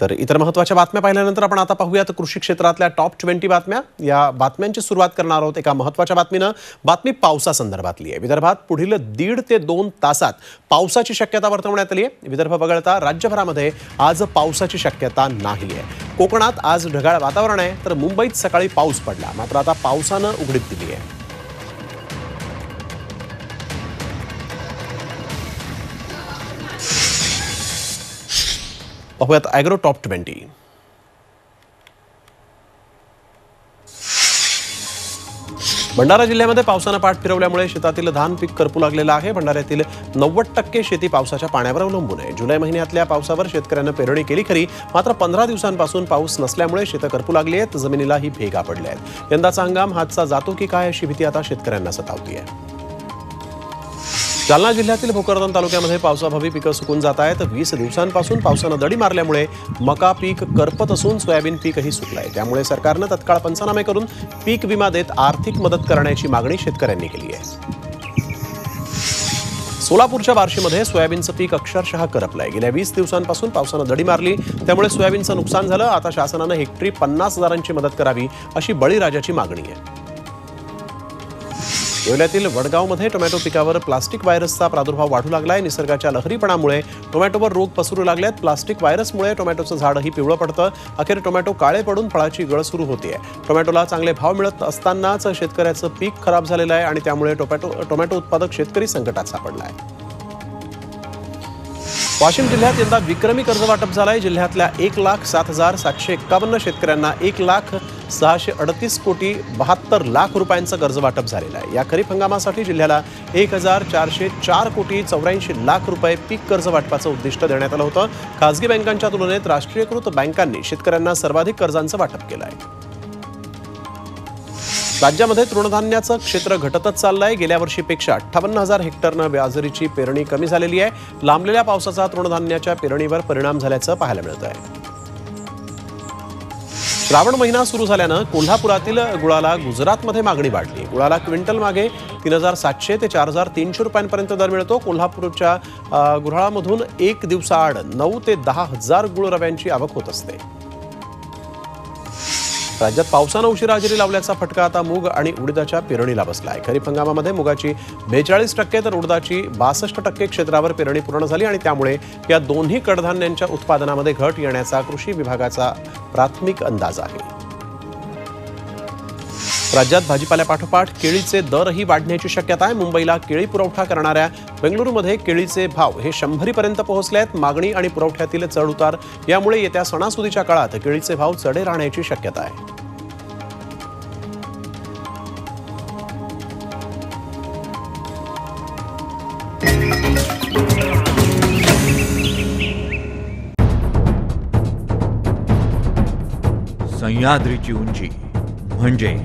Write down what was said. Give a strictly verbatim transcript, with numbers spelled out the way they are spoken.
तर इतर महत्त्वाच्या बातम्या पाहिल्यानंतर आपण आता पाहूयात कृषी क्षेत्रातल्या टॉप ट्वेंटी बातम्या। या बातम्यांची सुरुवात करणार आहोत एका महत्त्वाच्या बातमीनं। बातमी पावसासंदर्भातली आहे। विदर्भात पुढील दीड ते दोन तासात पावसाची शक्यता वर्तवण्यात आली आहे। विदर्भ वगळता राज्यभरामध्ये आज पावसाची शक्यता नाही आहे। कोकणात आज ढगाळ वातावरण आहे, तर मुंबईत सकाळी पाऊस पडला, मात्र आता पावसानं उघडीप दिली आहे। पाहूयात ॲग्रो टॉप ट्वेंटी। भंडारा जिल्ह्यामध्ये पावसाने पाठ फिरवल्यामुळे शेतातील धान पीक करपू लागलेलं आहे। भंडाऱ्यातील नव्वद टक्के शेती पावसाच्या पाण्यावर अवलंबून आहे। जुलै महिन्यातल्या पावसावर शेतकऱ्यांना पेरणी केली खरी, मात्र पंधरा दिवसांपासून पाऊस नसल्यामुळे शेतं करपू लागली आहेत। जमिनीला ही भेगा पडल्या आहेत। यंदाचा हंगाम हातचा जातो की काय अशी भीती आता शेतकऱ्यांना सतावतीय। जालना जिल्ह्यातील भोकरदन तालुक्यामध्ये पावसाभावी पिकं सुकून जात आहेत। वीस दिवसांपासून पावसानं दडी मारल्यामुळे मका पीक करपत असून सोयाबीन पीकही सुकलं आहे। त्यामुळे सरकारनं तत्काळ पंचनामे करून पीक विमा देत आर्थिक मदत करण्याची मागणी शेतकऱ्यांनी केली आहे। सोलापूरच्या बार्शीमध्ये सोयाबीनचं पीक अक्षरशः करपलं आहे। गेल्या वीस दिवसांपासून पावसानं दडी मारली, त्यामुळे सोयाबीनचं नुकसान झालं। आता शासनानं हेक्टरी पन्नास हजारांची मदत करावी अशी बळीराजाची मागणी आहे। येवल्यातील वडगावमध्ये टोमॅटो पिकावर प्लास्टिक व्हायरसचा प्रादुर्भाव वाढू लागला आहे। निसर्गाच्या लहरीपणामुळे टोमॅटोवर रोग पसरू लागलेत। प्लास्टिक व्हायरसमुळे टोमॅटोचं झाडही पिवळं पडतं, अखेर टोमॅटो काळे पडून फळाची गळ सुरू होते आहे। टोमॅटोला चांगले भाव मिळत असतानाच शेतकऱ्याचं पीक खराब झालेलं आहे आणि त्यामुळे टोमॅटो टोमॅटो उत्पादक शेतकरी संकटात सापडला आहे। वाशिम जिल्ह्यात यंदा विक्रमी कर्जवाटप झालं आहे। जिल्ह्यातल्या एक लाख सात हजार सातशे एक्कावन्न शेतकऱ्यांना एक लाख सहाशे अडतीस कोटी बहात्तर लाख रुपयांचं कर्जवाटप झालेलं आहे। या खरीप हंगामासाठी जिल्ह्याला एक हजार चारशे चार कोटी चौऱ्याऐंशी लाख रुपये पीक कर्जवाटपाचं उद्दिष्ट देण्यात आलं होतं। खासगी बँकांच्या तुलनेत राष्ट्रीयकृत बँकांनी शेतकऱ्यांना सर्वाधिक कर्जांचं वाटप केलं आहे। राज्यामध्ये तृणधान्याचं क्षेत्र घटतच चाललं आहे। गेल्या वर्षीपेक्षा अठ्ठावन्न हजार हेक्टरनं बाजरीची पेरणी कमी झालेली आहे। लांबलेल्या पावसाचा तृणधान्याच्या पेरणीवर परिणाम झाल्याचं पाहायला मिळत आहे। श्रावण महिना सुरू झाल्यानं कोल्हापुरातील गुळाला गुजरातमध्ये मागणी वाढली। गुळाला क्विंटल मागे तीन हजार सातशे ते चार हजार तीनशे रुपयांपर्यंत दर मिळतो। कोल्हापूरच्या गुऱ्हाळामधून एक दिवसाआड नऊ ते दहा हजार गुळ रव्यांची आवक होत असते। राज्यात पावसानं उशिरा हजेरी लावल्याचा फटका आता मूग आणि उडीदाच्या पेरणीला बसला आहे। खरीप हंगामामध्ये मुगाची बेचाळीस टक्के तर उडदाची बासष्ट टक्के क्षेत्रावर पेरणी पूर्ण झाली आणि त्यामुळे या दोन्ही कडधान्यांच्या उत्पादनामध्ये घट येण्याचा कृषी विभागाचा प्राथमिक अंदाज आहे। राज्यात भाजीपाल्यापाठोपाठ केळीचे दरही वाढण्याची शक्यता आहे। मुंबईला केळी पुरवठा करणाऱ्या बेंगळुरूमध्ये केळीचे भाव हे शंभरीपर्यंत पोहोचले आहेत। मागणी आणि पुरवठ्यातील चढउतार यामुळे येत्या सणासुदीच्या काळात केळीचे भाव चढे राहण्याची शक्यता आहे। सह्याद्रीची उंची म्हणजे